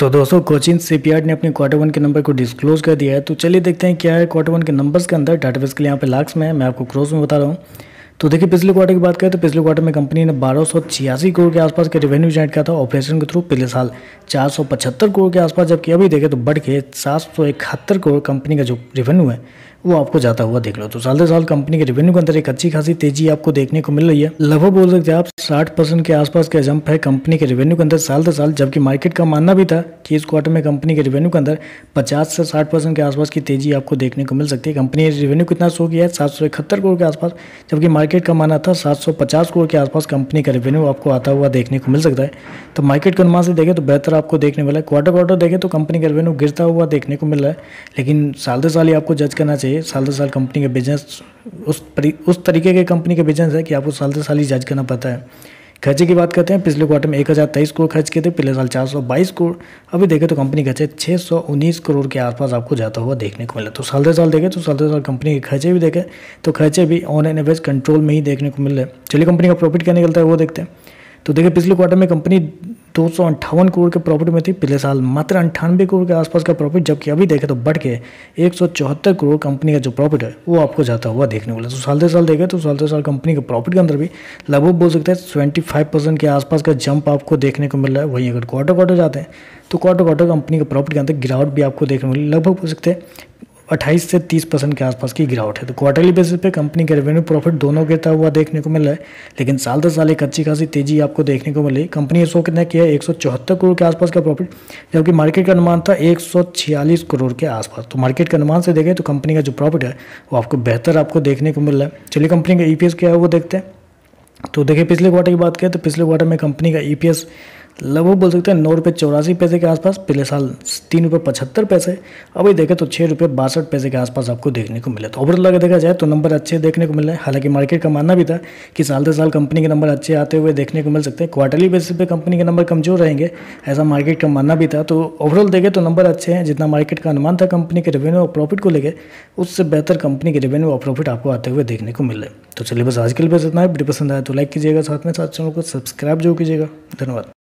तो दोस्तों कोचिंग सीपीआर्ड ने अपने क्वार्टर वन के नंबर को डिस्क्लोज कर दिया है। तो चलिए देखते हैं क्या है क्वार्टर वन के नंबर्स के अंदर। डाटाबेस के लिए यहाँ पे लाख्स में है, मैं आपको क्रोस में बता रहा हूँ। तो देखिए पिछले क्वार्टर की बात करें तो पिछले क्वार्टर में कंपनी ने 1286 करोड़ के आसपास के रेवेन्यू जनरेट किया था ऑपरेशन के थ्रू। पिछले साल 475 करोड़ के आसपास, जबकि अभी देखें तो बढ़ के 771 करोड़ कंपनी का जो रेवेन्यू है वो आपको जाता हुआ देख लो। तो साल दर साल कंपनी के रेवेन्यू के अंदर एक अच्छी खासी तेजी आपको देखने को मिल रही है। लगभग बोल सकते हैं आप 60% के आसपास का जंप है कंपनी के रेवेन्यू के अंदर साल दर साल, जबकि मार्केट का मानना भी था कि इस क्वार्टर में कंपनी के रेवेन्यू के अंदर 50 से 60% के आसपास की तेजी आपको देखने को मिल सकती है। कंपनी ने रेवेन्यू कितना शो किया है 771 करोड़ के आसपास, जबकि मार्केट का मानना था 750 करोड़ के आसपास कंपनी का रेवेन्यू आपको आता हुआ देखने को मिल सकता है। तो मार्केट के अनुमान से देखें तो बेहतर आपको देखने वाला है। क्वार्टर देखें तो कंपनी का रेवेन्यू गिरता हुआ देखने को मिल रहा है, लेकिन साल दर साल ही आपको जज करना चाहिए। साल दर साल कंपनी का बिजनेस उस तरीके के कंपनी का बिजनेस है कि आपको साल दर साल ही जज करना पड़ता है। खर्चे की बात करते हैं, पिछले क्वार्टर में 1023 करोड़ खर्च किए थे, पिछले साल 422 करोड़, अभी देखें तो कंपनी खर्चे 619 करोड़ के आसपास आपको जाता हुआ देखने को मिला। तो साल दर साल देखें तो साल दर साल कंपनी के खर्चे भी देखें तो खर्चे भी ऑन एन एवरेज कंट्रोल में ही देखने को मिल रहे हैं। चलिए कंपनी का प्रॉफिट क्या निकलता है वो देखते हैं। तो देखिए पिछले क्वार्टर में कंपनी 258 करोड़ के प्रॉफिट में थी, पिछले साल मात्र 98 करोड़ के आसपास का प्रॉफिट, जबकि अभी देखें तो बढ़ के 174 करोड़ कंपनी का जो प्रॉफिट है वो आपको जाता हुआ देखने को मिला। तो साल दर साल देखें तो साल दर साल कंपनी के प्रॉफिट के अंदर भी लगभग बोल सकते हैं 25% के आसपास का जंप आपको देखने को मिल रहा है। वहीं अगर क्वार्टर जाते हैं तो क्वार्टर कंपनी के प्रॉफिट के अंदर गिरावट भी आपको देखने को मिली, लगभग हो सकते हैं 28 से 30% के आसपास की गिरावट है। तो क्वार्टरली बेसिस पे कंपनी के रेवेन्यू प्रॉफिट दोनों गिरता हुआ देखने को मिल रहा है, लेकिन साल दर साल एक अच्छी खासी तेजी आपको देखने को मिली। कंपनी ने शो कितना किया 174 करोड़ के आसपास का प्रॉफिट, जबकि मार्केट का अनुमान था 146 करोड़ के आसपास। तो मार्केट के अनुमान से देखें तो कंपनी का जो प्रॉफिट है वो आपको बेहतर आपको देखने को मिल रहा है। चलिए कंपनी का EPS क्या है वो देखते हैं। तो देखिए पिछले क्वार्टर की बात करें तो पिछले क्वार्टर में कंपनी का EPS लगभग बोल सकते हैं 9.84 रुपये के आसपास, पिछले साल 3.75 रुपये, अभी देखें तो 6.62 रुपये के आसपास आपको देखने को मिला। तो ओवरऑल अगर देखा जाए तो नंबर अच्छे देखने को मिले हैं। हालांकि मार्केट का मानना भी था कि साल दर साल कंपनी के नंबर अच्छे आते हुए देखने को मिल सकते हैं, क्वार्टरली बेसिस पे कंपनी के नंबर कमजोर रहेंगे ऐसा मार्केट का मानना भी था। तो ओवरऑल देखें तो नंबर अच्छे हैं, जितना मार्केट का अनुमान था कंपनी के रेवेन्यू और प्रॉफिट को लेकर उससे बेहतर कंपनी के रेवेन्यू और प्रॉफिट आपको आते हुए देखने को मिले। तो चलिए बस आज के लिए बस इतना है। वीडियो पसंद आया तो लाइक कीजिएगा, साथ में चैनल को सब्सक्राइब जरूर कीजिएगा। धन्यवाद।